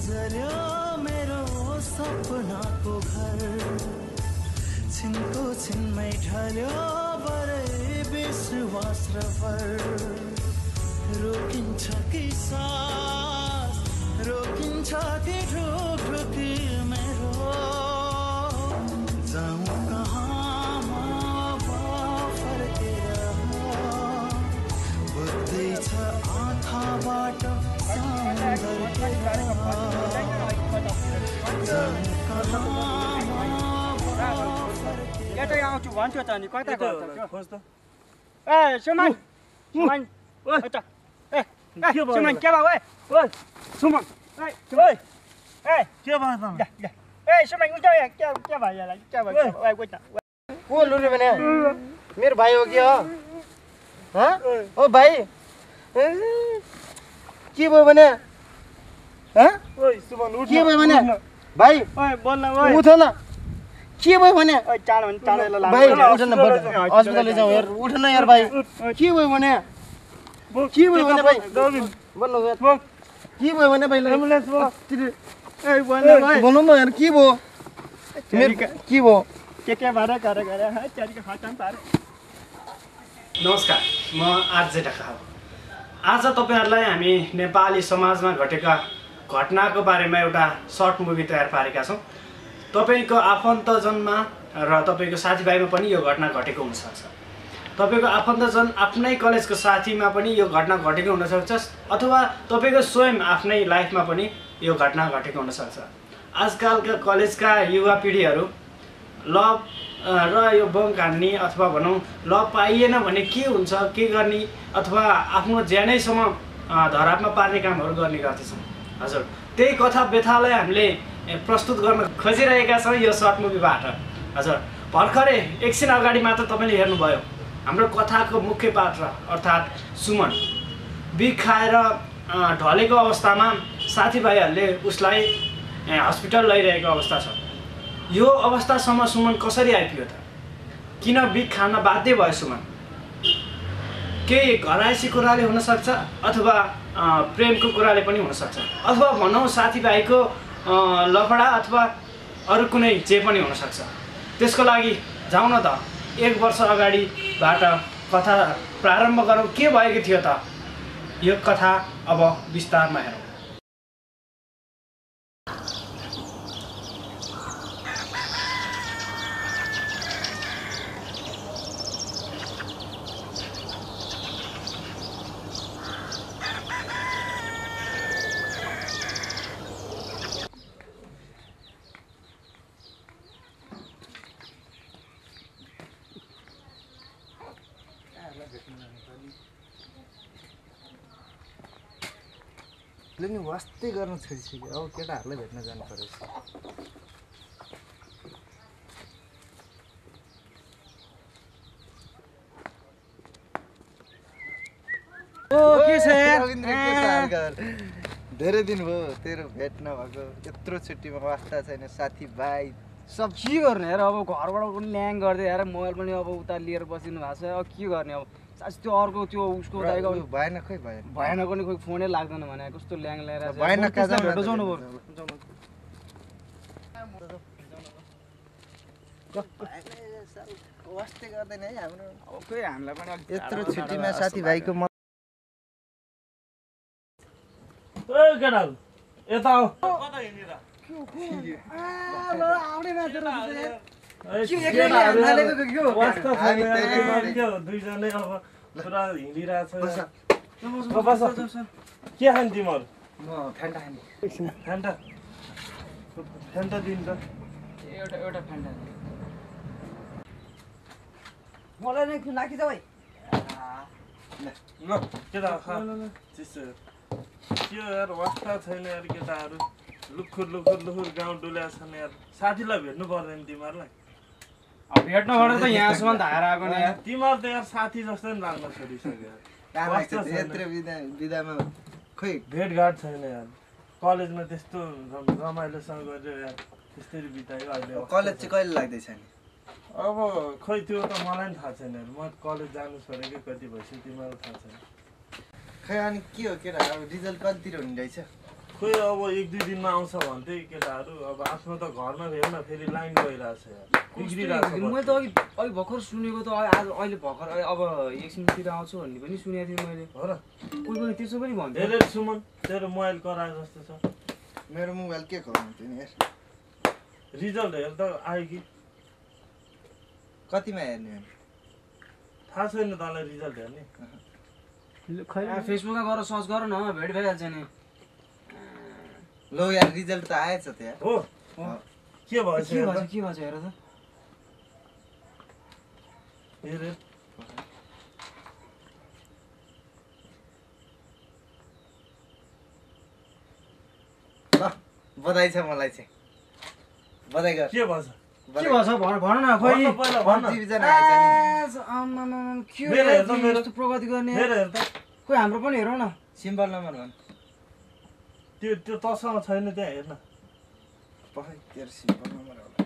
गुजरियो मेरो सपना को घर छिनको छिनमै ढल्यो बरे विश्वास र भर रोकिन्छ कि सास रोकिन्छ कि ढोक ढोकी मेरो जाऊँ कहाँ म फर्केर बग्दैछ आँखाबाट Get out to one to a new quarter. Eh, someone, someone, what? Eh, someone, get away. What? Someone, right, away. Eh, give us some. Eh, someone, you don't give away. I wait. Who do you mean? Mere Bayogia? Huh? Oh, Bay. क्यों बने? हाँ? क्यों बने? भाई उठना क्यों बने? भाई उठना बोल अस्पताल ले जाओ यार उठना यार भाई क्यों बने भाई बोलो यार क्यों बने भाई एम्बुलेंस बोलो ना यार क्यों मेरे क्यों क्या बारा कर रहा है चारी के हाथ आंपार नमस्कार मैं आज जेठा हूँ आज तपाईहरुलाई हामी नेपाली समाजमा घटेका घटनाको बारेमा एउटा सर्ट मुभी तयार पारेका छौं। तपाईको आफन्तजनमा र तपाईको साथीभाइमा पनि यो घटना घटेको हुन सक्छ। तपाईको आफन्तजन आफ्नै कलेजको साथीमा पनि यो घटना घटेको हुन सक्छ अथवा तपाईको स्वयं आफ्नै लाइफमा पनि यो घटना घटेको हुन सक्छ। आजकलका कलेजका युवा पिढीहरु लभ र यो बम काट्ने अथवा भनौं लभ पाइएन भने के हुन्छ के गर्ने अथवा आफ्नो ज्यानैसम्म धरापमा पार्ने कामहरु गर्ने गर्दछन्। हजुर त्यही कथा व्यथालाई हामीले प्रस्तुत गर्न खोजिरहेका छौं यो सर्ट मुभीबाट। हजुर भर्खरै एकछिन अगाडि मात्र तपाईले हेर्नुभयो हाम्रो कथाको मुख्य पात्र अर्थात् सुमन बिख खाएर ढलेको अवस्थामा साथीभाइहरुले उसलाई अस्पताल लैरहेको अवस्था छ। यो अवस्थासम्म सुमन कसरी आइपुग्यो त? किन बिख खान बाध्य भयो सुमन? केही घरायसी कुराले हुन सक्छ अथवा प्रेमको कुराले पनि हुन सक्छ अथवा भनौं साथीभाइको लफडा अथवा अरु कुनै जे पनि हुन सक्छ। त्यसको लागि जाउँ न त एक वर्ष अगाडिबाट कथा प्रारम्भ गरौँ। के भएको थियो त? यो कथा अब विस्तारमा हेरौँ। लेकिन वास्ते करना छोड़ी अब केटा भेटना जान पे धेरै दिन भो तेरे भेट नभएको यत्रो छुट्टी में वास्ता छैन साथी भाई सब के गर्ने यार। अब घरबाट ल्याङ गर्दै यार मोबाइल पनि अब उता लिएर बसिनु भएको छ। अब के गर्ने अब साच्चै त्यो अर्को त्यो उसको दाइको भएन खै भएन पनि खोइ फोनै लाग्दैन भने कस्तो ल्याङ ल्याएर भएन का जानु पर्छ वास्ते गर्दैन है हाम्रो। अब खोइ हामीलाई पनि यत्रो छुट्टीमा साथी भाइको ओइ गनाल यता आऊ कता हिँड्ने त केटाहरू लुखुर लुखुर लुखुर गाउँ डुल्याछन् यार। साथीलाई भेट्नु पर्दैन तिमीहरुलाई। अब भेट्नु भएर त यहाँसम्म धाएर आको नि यार। तिमीहरु त यार साथी जस्तो नि लाग्न छोडिसक्यो यार। यत्रो बिदामा खोइ भेटघाट छैन यार। कलेजमा त्यस्तो रमाइलोसँग गरेर यार त्यसरी बितायो। अहिले कलेज चाहिँ कहिले लाग्दैछ नि? अब खोइ त्यो त मलाई नि थाहा छैन यार। म कलेज जानु छोडेकै कति भइसक्यो तिमीहरु थाहा छैन। खै अनि के हो केटा अब रिजल्ट कतितिर हुने रहेछ? खोई अब एक दुई दिन में आउँछ भन्थे केटाहरु। अब आफ्नो त घरमा हेर्न फेरि लाइन गइराछ यार। मैले त अघि भर्खर सुनेको त आज अहिले भर्खर अब एकछिनतिर आउँछु भन्ने पनि सुनेको थिएँ मैले। हो र कोही पनि त्यसो पनि भन्थे। हेरे सुमन तेरो मोबाइल कराए जस्तो छ। मेरो मोबाइल के खराउँथ्यो नि यार। रिजल्ट हेर त आयो कि कतिमा हेर्ने थाहा छैन तलाई रिजल्ट हेर्ने। फेसबुकमा गएर सर्च गर न भेट भइहाल्छ नि। लो यार रिजल्ट त आएछ त यार। हो के भयो के भन्छ हेर त। हेर ल बधाई छ मलाई चाहिँ। बधाई गर। के भन्छ भन न खोइ पहिला भन। जीविजन आएछ नि। आम्मामा के हो मेरो त प्रगति गर्ने। हेर त खोइ हाम्रो पनि हेरौ न सिम्बल नम्बर भन। त्यो तसँग छैन त्यहाँ हेर्न। पखै तेरो सिम्बल नम्बर होला।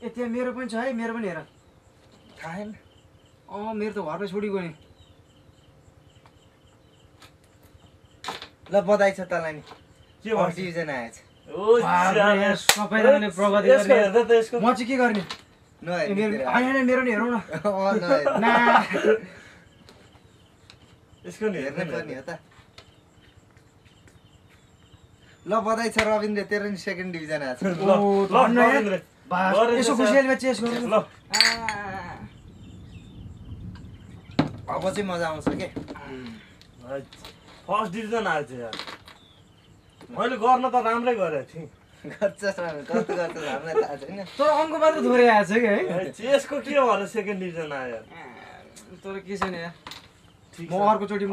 ए त्यहाँ मेरो पनि छ है। मेरो पनि हेर। थाहा छैन। अँ मेरो त घरमै छोडी गयो नि। ल बधाई छ तलाई नि। के भन्छ डिभिजन आएछ। ओ यार सबैजनाले प्रगति गर्ने। म चाहिँ के गर्ने मेरो नि हेरौ न। यसको नि हेर्नै पर्ने हो त। ल बधाई छ रविन्द्र तेरो नि सेकेन्ड डिभिजन आछ। यसो खुसीले चेस गर्नु ल। अब चाहिँ मजा आउँछ के। फर्स्ट डिभिजन आएछ यार। मैले गर्न त राम्रै गरेको थिएँ। तर अङ्क मात्र थोरै आएछ कि है। चेसको के भएर सेकेन्ड डिभिजन आयो यार। तर के छैन यार। म अर्कोचोटि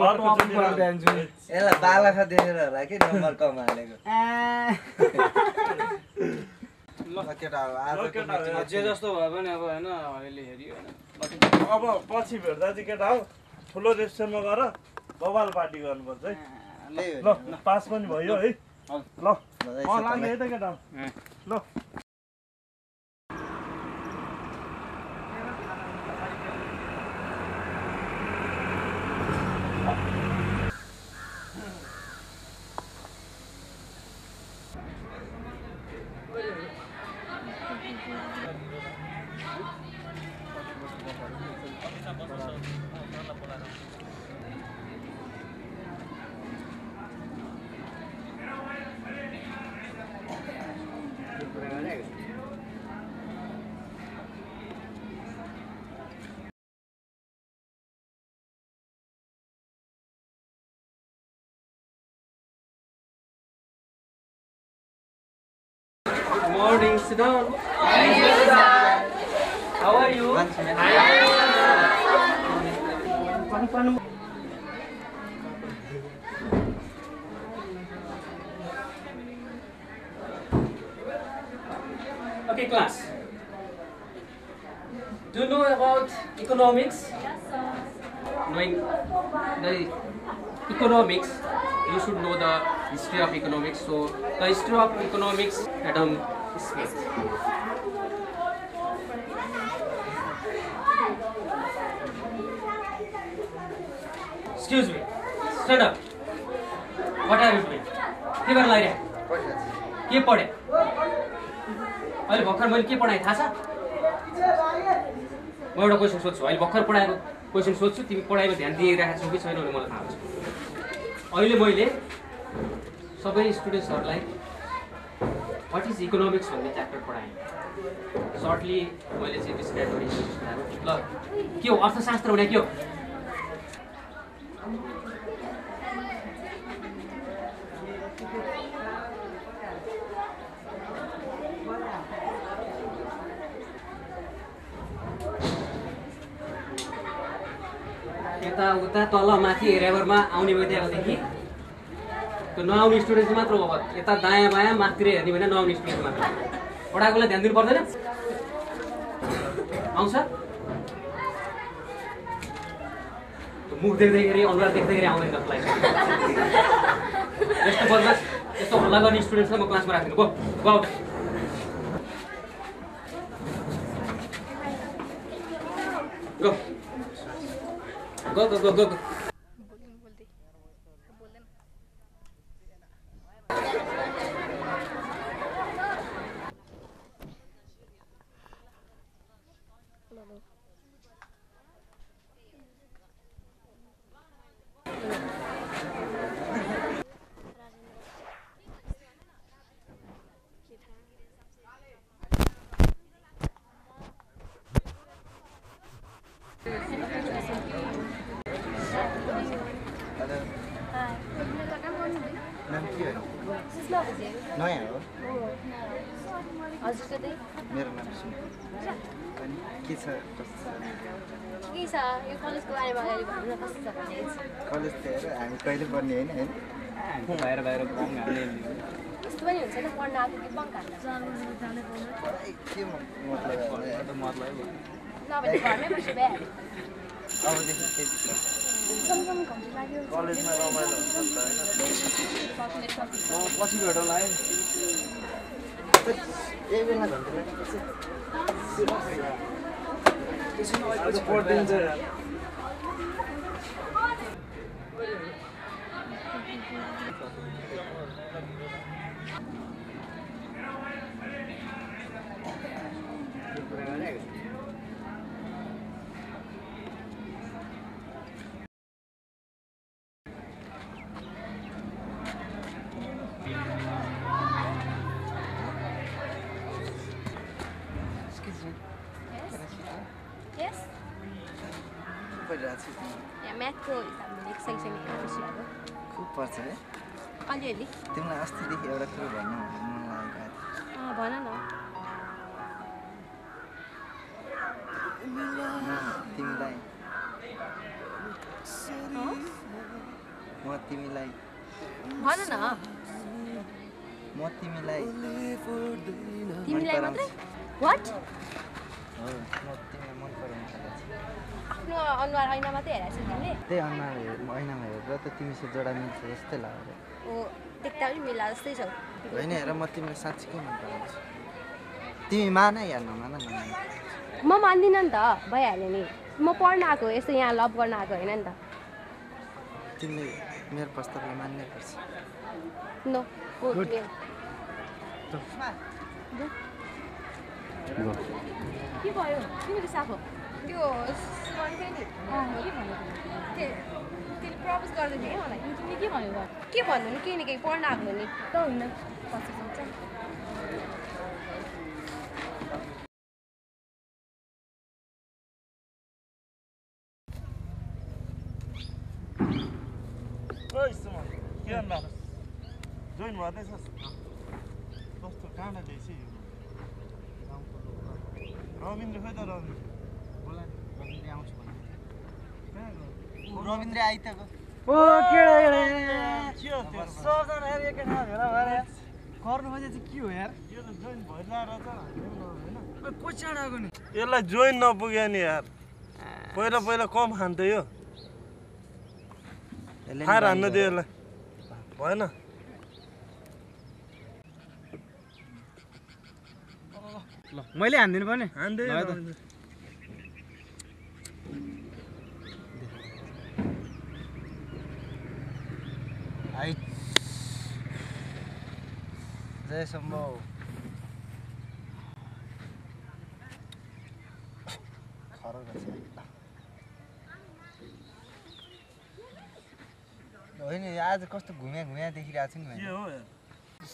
जान्छु। यसलाई बालखा देखेर होला कि नम्बर कम हालेको। जे जस्तो भए पनि अब होइन अलिअलि हेरियो होइन। अब पछि भेट्दा चाहिँ केटा हो ठुलो रेस्टुरेन्टमा गएर बवाल पार्टी गर्नुपर्छ है। ल पास पनि भयो है। ल लाग्यो है त केटा। ल morning Siddharth. Thank you sir. How are you? I am okay class. Do you know about economics? Yes sir. Knowing the economics you should know the history of economics. So the history of economics Adam Smith. Excuse me. Stand up. What are you doing? के गर्न लागिरहेको? के पढे? अहिले भर्खर मैले के पढाएँ थाहा छ? म एउटा क्वेसन सोध्छु। अहिले भर्खर पढाएको क्वेसन सोध्छु। तिमी पढाइमा ध्यान दिइरहेको छौ कि छैन भने मलाई थाहा छ। अहिले मैले सबै स्टुडेन्ट्सहरुलाई व्हाट इज इकोनोमिक्स भन्ने च्याप्टर पढाएँ। सर्टली मैले चाहिँ डिस्क्राइब गरेँ। ल के हो अर्थशास्त्र भने के हो? यताउता तल माथि हेरेभरमा आउने बित्तिकै नआउने स्टुडेन्ट मात्र हो। यता दायाँ बायाँ माथितिर हेर्ने भने नआउने स्टुडेन्ट मात्र। पढाएकोलाई ध्यान दिनु पर्दैन। आउँछ मुख देख्दाखेरि अनुहार देख्दाखेरि आउँदैन। जसलाई यस्तो बदमास यस्तो हल्ला गर्ने स्टुडेन्ट्सलाई म क्लासमा राख्दिनँ। Go out. Go go go go go मेरा नाम कलेज तेरे हम कहीं पढ़ने बाहर बाहर पढ़ना ये भी ना जानते हैं। आज बहुत डेंजर है। खूब पर्छ है अलिअलि तिमीलाई अस्तिदेखि एउटा कुरा भन्नु मन लागेको थियो भन न तिमीलाई भन न म तिमीलाई मात्र व्हाट अनुहार ऐना मात्रै हेरेछौ तिमीले त्यही अनुहार ऐनामा हेरेर त तिमीसँग जोडा मिल्छ जस्तै लाग्यो ओ देख्दा पनि मिल्ला जस्तै छ हैन हेर म तिमीलाई साच्चै मन पराउँछु तिमी माने या नमान म मान्दिन नि त भइहाल्यो नि म पढ्न आको यस्तो यहाँ लभ गर्न आको हैन नि त तिमीले मेरो प्रस्तावलाई मान्नै पर्छ नो गुड के भयो तिमीले साखो त्यो सुमन पनि के भन्यो त्यसले प्रपोज गर्दै थियो मलाई तिमीले के भन्यो त के भन्नु नि केही न केही पढ्न आएको नि त हुन्न पछि हुन्छ ओइ सुमन के भन्नु जोइन गर्दैछ कस्तो गाना देसी रविन्द्र खै त रविन्द्र बोला रविन्द्र आउँछ भन्दै थियो रविन्द्र आइ त गयो ओ केडा के हो त्यो सजन यार एकैठा भेला भएर गर्नु खोजे चाहिँ के हो यार यो त जोइन भइला र त हैन को चाडाको नि यसलाई जोइन नपुग्यो नि यार पहिला पहिला कम खान्थ्यो यो फायर हान्न दियो यसलाई भएन मैले हान्दिनु पर्ने जय सम्भव होइन आज कस्तो घुम्या घुम्या देखिरहेको छु नि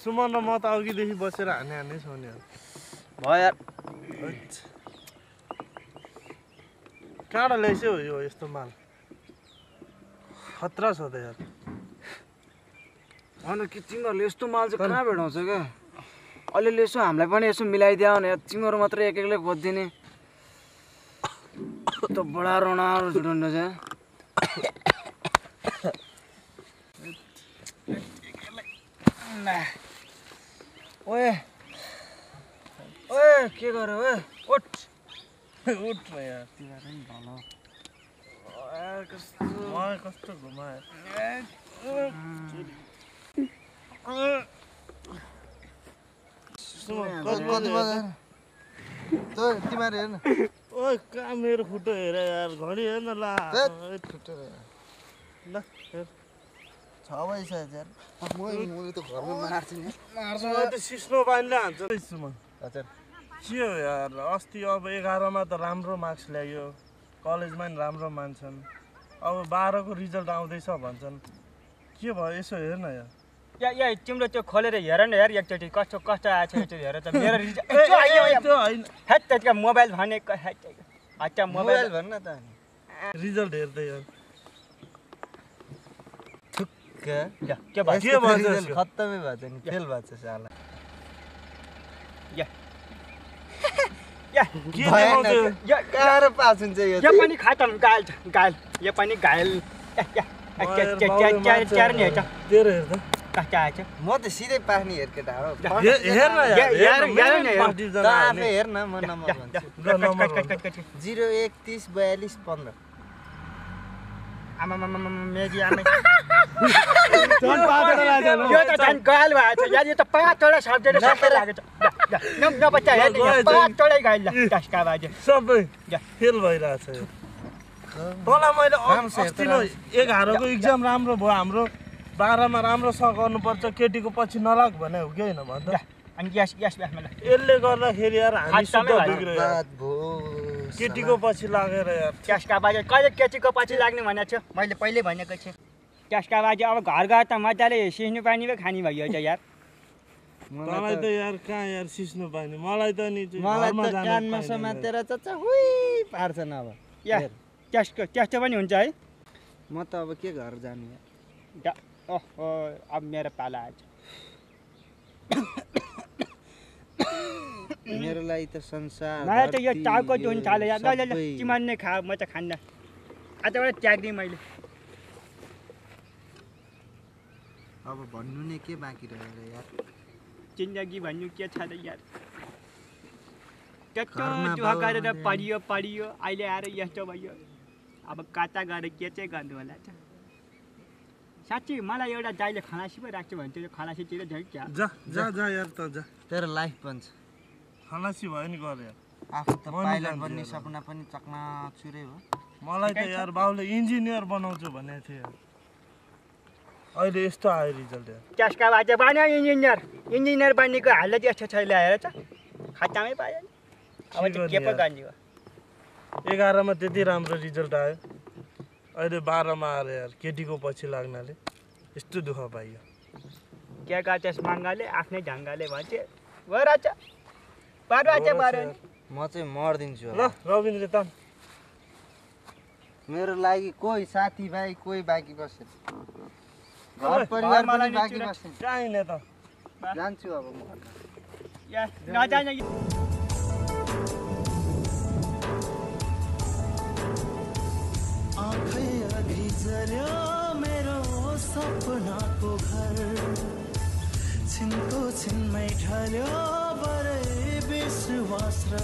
सुमन र म त अघिदेखि बसेर हाने हाने छौँ नि भयो यार कहाँ ल्याइस् हो यो यस्तो माल खतरा छ त यार होइन कि तिमीहरूले यस्तो माल चाहिँ कहाँ भेटाउँछ क्या अलिअलि यसो हामीलाई पनि यसो मिलाइदियो भने तिमीहरू मात्र एक एकले खोजिदिने त बडा रणाहरू जुटाउनु छ ओए ओए के गर्यो ओए उठ उठ न यार तिम्रो नि भलो यार कस्तो घुमायो सुन कति बजे त तिम्रो हेर्न ओए का मेरे फोटो हेर यार घडी है न ला फोटो ल हेर छ पैसा यार म त घरमा मार्छु म त सिस्नो बान्ला हान्छु म हजुर के हो यार अस्ति अब 11 मा त राम्रो मार्क्स ल्यायो कलेज मा नि राम्रो मान्छन् अब 12 को रिजल्ट आउँदैछ भन्छन् के भयो यसो हेर न यार या तिम्रो त्यो खोलेर हेर न यार एकचोटी कस्तो कस्तो आछ त्यो हेर त मेरो रिजल्ट त्यो आयो त्यो हैन हैट त्यसका मोबाइल भने हैट मोबाइल भन्न त रिजल्ट हेर्दै यार ठुक्का के भयो के भयो रिजल्ट खत्तमै भयो नि फेल भछ साला या या के भयो या कार पास हुन्छ यो यो पनि खत्तम गाल यो पनि गाल या क्या नि हैट तेरो हेर त काचाचा म त सिधै पास्नी हेर केटा हो हेर न यार यार त आफै हेर न म नम्बर भन्छु 0132415 आमा मेजी आमा झन पातडा लाग्छ यो त झन गाल भएछ यार यो त पातडा शब्दले सबै लागेछ न बच्चा हेर पातडै गाइला कासका बाजे सबै फेल भइराछ तला मैले अस्ति नै 11 को एक्जाम राम्रो भयो हाम्रो 12 मा राम्रोसँग गर्नुपर्छ केटीको पछि नलाग भने हो के हैन भन्छ अनि ग्यास ग्यास ब्यासमा यसले गर्दा खेरि यार हामी सुद्धा बिग्रे बात भो केटीको पछि लागेर यार क्यासका बाजे कहिले केटीको पछि लाग्ने भनेछ मैले पहिले भनेको थिए क्यासका बाजे अब घर गए त मजाले सिस्नु पानी भ खानी भयो त यार मलाई त यार का यार सिस्नु पानी मलाई त नि मलाई त कानमा समातेर चच्चा हुई पार्छ न अब यार क्यासको क्यासको पनि हुन्छ है म त अब के घर जानु यार ओहो अब मेरा पाला आज मेरो लागि त संसार मलाई त यो टाउको जुन थाले यार ल ल तिमीले नै खा म त खान्न आजबाट त्याग्ने मैले अब भन्नु नै के बाँकी रहेछ यार जिन्दगी भन्नु के छ र यार कत्तो दुहा गरेर पढियो अहिले आएर यस्तो भयो अब काता गरे के चाहिँ गर्नु होला त साच्चै मलाई एउटा दाइले खलासी पो राख्छ भने त्यो खलासीतिर झैक क्या जा जा जा यार त जा तेरो लाइफ बन्छ खलासी भयो नि गरे यार आफु त पाइलट बन्ने सपना पनि चक्ना छुरे हो मलाई त यार बाउले इन्जिनियर बनाउँछु भने थियो अहिले यस्तो आयो रिजल्ट यार क्यासका बाजे बन्यो इन्जिनियर बन्नेको हालत यस्तो छैन हेर त खातामै पाए अब त के पो गर्ने हो 11 मा त्यति राम्रो रिजल्ट आयो अहिले 12 मा आएर यार केटीको पछि लाग्नाले यस्तो दुःख पाइयो के गातेस मांगाले आफ्नै ढंगले भन्छ वराच पारवाच बारन म चाहिँ मर्दिन्छु ल रविन्द्र त मेरो लागि कोही साथी भाइ कोही बाकी बस्छ घर परिवार मलाई बाकी बस्छ जाइन त जान्छु अब म यार नजाइन मेरो सपना को घर छिनको छिनमै ढल्यो बरै विश्वास र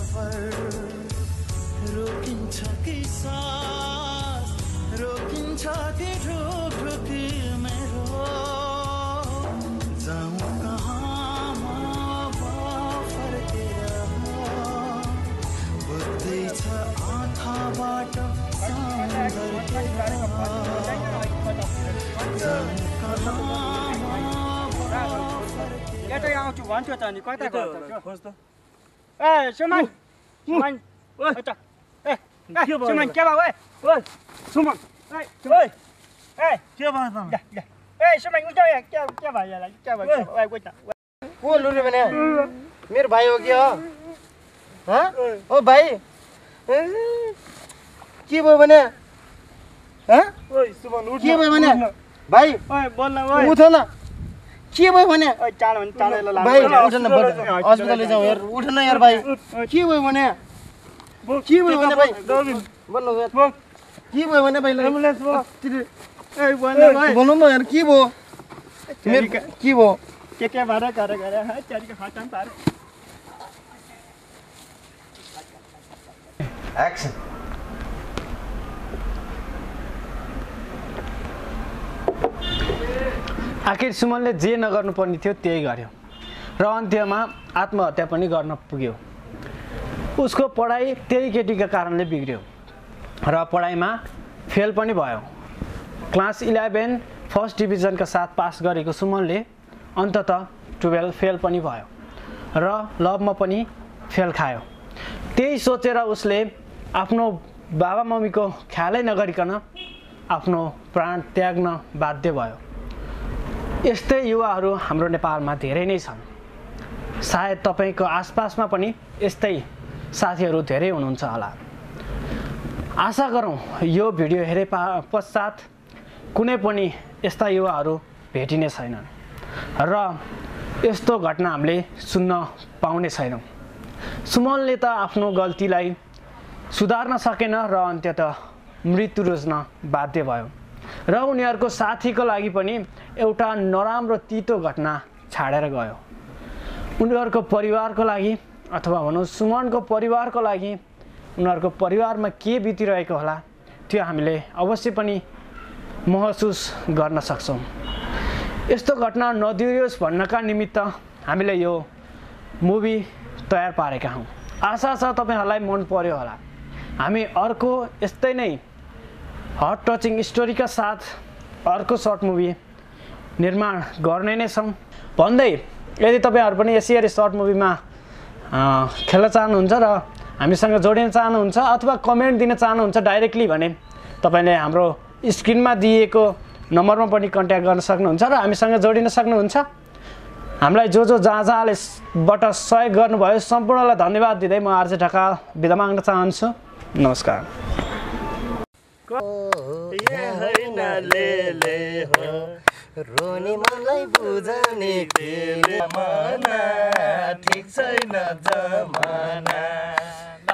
रोकिन्छ कि सास रोकिन्छ कि ढोक ढोकी मेरो जाउँ कहाँ म फर्केर बुझ्दैछ आँखाबाट यतै आउँछु भन्छु त नि कता खोज त ए सुमन सुमन ओइ त ए के भयो सुमन के भयो ओइ सुमन ओइ ए के भयो त ए सुमन उठ्यो के भयो यार के भयो ओइ गो त को लुरे भने मेरो भाइ हो के हो ह ओ भाइ के भयो भने ह ओइ सुमन उठ के भयो भने भाइ ओइ बोल न ओइ उठ न के भयो भने ओइ चाल भने चालैला लाग्छ भाइ उठ न अस्पताल लैजाऊ यार उठ न यार भाइ के भयो भने के भयो भने भाइ बोल न यार के भयो भने भाइ एम्बुलेन्स बोल ए बोल न भाइ बोल न यार के भयो मेरो के भयो के भरा गरे है चारीको खाताम पार एक्सन आखिर सुमनले जे नगर्नुपर्ने थियो त्यही गर्यो र अन्त्यमा आत्महत्या पनि गर्न पुग्यो। उसको पढ़ाई त्यही केटीको कारणले बिग्रियो र पढाइमा फेल पनि भयो। क्लास 11 फर्स्ट डिभिजनका साथ पास गरेको सुमनले अन्ततः 12 फेल पनि भयो र लभमा पनि फेल खायो। त्यही सोचेर उसले आफ्नो बाबा मम्मीको ख्यालै नगरिकन आफ्नो प्राण त्याग्न बाध्य भयो। यस्तै युवाहरू हाम्रो नेपालमा धेरै नै छन्। सायद तपाईको आसपासमा पनि यस्तै साथीहरू धेरै हुनुहुन्छ होला। आशा गरौँ यो भिडियो हेरे पश्चात कुनै पनि यस्ता युवाहरू भेटिने छैनन् र यस्तो घटना हामीले सुन्न पाउने छैनौं। सुमनले त आफ्नो गल्तीलाई सुधार्न सकेन र अन्त्यतः मृत्यु रोज्न बाध्य भयो र उनीहरूको साथीको लागि पनि एउटा नराम्रो तीतो घटना छाडेर गयो। उनीहरूको परिवारको लागि अथवा भनौं सुमनको परिवारको लागि उनीहरूको परिवारमा के बितिरहेको होला त्यो हामीले अवश्य पनि महसुस गर्न सक्छौं। यस्तो घटना नदोहोरियोस् भन्नका निमित्त हामीले यो मुभी तयार पारेका हौं। आशा छ तपाईहरुलाई मन पर्यो होला। हामी अर्को यस्तै नै हार्ट टचिङ स्टोरीका साथ अर्को सर्ट मुभी निर्माण गर्ने नै छौं। भन्दै यदि तपाईहरु पनि यसरी सर्ट मुभीमा खेल्न चाहनुहुन्छ र हामीसँग जोडिन चाहनुहुन्छ अथवा कमेन्ट दिन चाहनुहुन्छ डाइरेक्टली भने तपाईले हाम्रो स्क्रिनमा दिएको नम्बरमा पनि कन्ट्याक्ट गर्न सक्नुहुन्छ र हामीसँग जोडिन सक्नुहुन्छ। हामीलाई जो जो जहाँले बाट सहयोग गर्नुभयो सम्पूर्णलाई धन्यवाद दिँदै म आरजे ढकाल बिदा माग्न चाहन्छु। नमस्कार। ये हैन लेले हो रोनी मलाई बुझाउने तेले मना ठीक छैन जमाना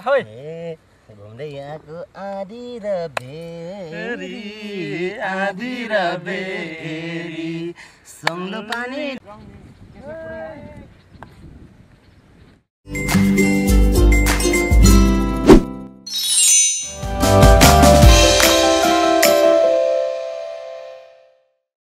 घुम्दै आएको आधी र बेरी सङ्लो पानी